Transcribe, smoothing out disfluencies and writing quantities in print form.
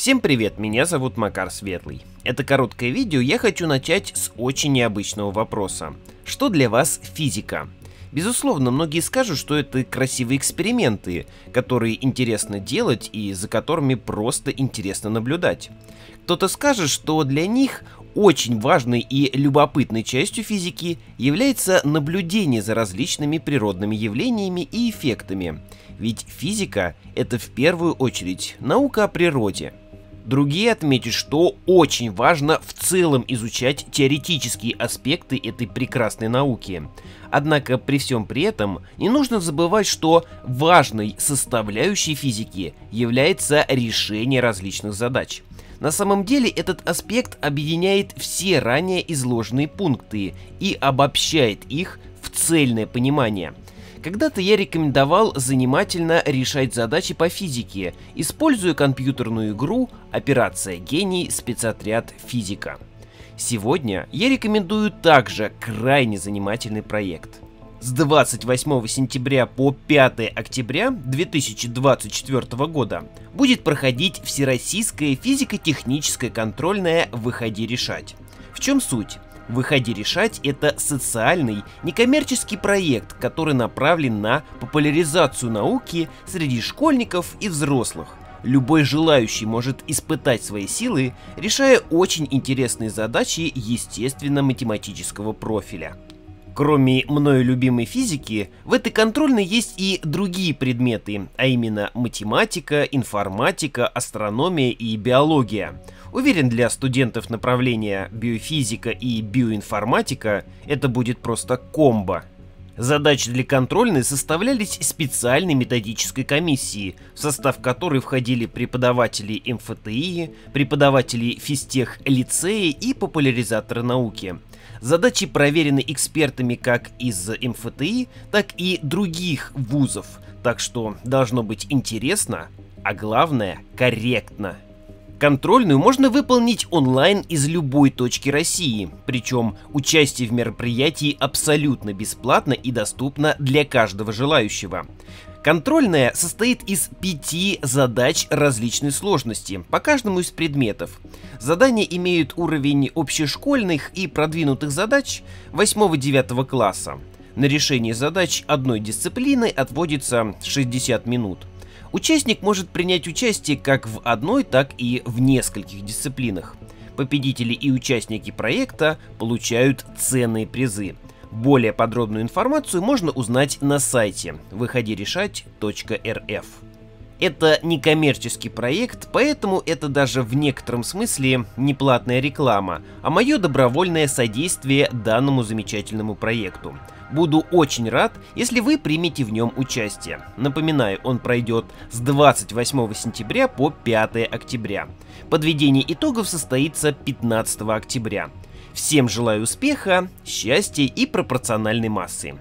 Всем привет, меня зовут Макар Светлый. Это короткое видео я хочу начать с очень необычного вопроса. Что для вас физика? Безусловно, многие скажут, что это красивые эксперименты, которые интересно делать и за которыми просто интересно наблюдать. Кто-то скажет, что для них очень важной и любопытной частью физики является наблюдение за различными природными явлениями и эффектами. Ведь физика — это в первую очередь наука о природе. Другие отметят, что очень важно в целом изучать теоретические аспекты этой прекрасной науки. Однако при всем при этом не нужно забывать, что важной составляющей физики является решение различных задач. На самом деле этот аспект объединяет все ранее изложенные пункты и обобщает их в цельное понимание. Когда-то я рекомендовал занимательно решать задачи по физике, используя компьютерную игру «Операция Гений. Спецотряд. Физика». Сегодня я рекомендую также крайне занимательный проект. С 28 сентября по 5 октября 2024 года будет проходить Всероссийская физико-техническая контрольная «Выходи решать». В чем суть? «Выходи решать» — это социальный, некоммерческий проект, который направлен на популяризацию науки среди школьников и взрослых. Любой желающий может испытать свои силы, решая очень интересные задачи естественно-математического профиля. Кроме мною любимой физики, в этой контрольной есть и другие предметы, а именно математика, информатика, астрономия и биология. Уверен, для студентов направления биофизика и биоинформатика это будет просто комбо. Задачи для контрольной составлялись специальной методической комиссией, в состав которой входили преподаватели МФТИ, преподаватели физтех-лицеи и популяризаторы науки. Задачи проверены экспертами как из МФТИ, так и других вузов, так что должно быть интересно, а главное – корректно. Контрольную можно выполнить онлайн из любой точки России, причем участие в мероприятии абсолютно бесплатно и доступно для каждого желающего. Контрольная состоит из 5 задач различной сложности по каждому из предметов. Задания имеют уровень общешкольных и продвинутых задач 8-9 класса. На решение задач одной дисциплины отводится 60 минут. Участник может принять участие как в одной, так и в нескольких дисциплинах. Победители и участники проекта получают ценные призы. Более подробную информацию можно узнать на сайте выходирешать.рф. Это некоммерческий проект, поэтому это даже в некотором смысле не платная реклама, а мое добровольное содействие данному замечательному проекту. Буду очень рад, если вы примете в нем участие. Напоминаю, он пройдет с 28 сентября по 5 октября. Подведение итогов состоится 15 октября. Всем желаю успеха, счастья и пропорциональной массы.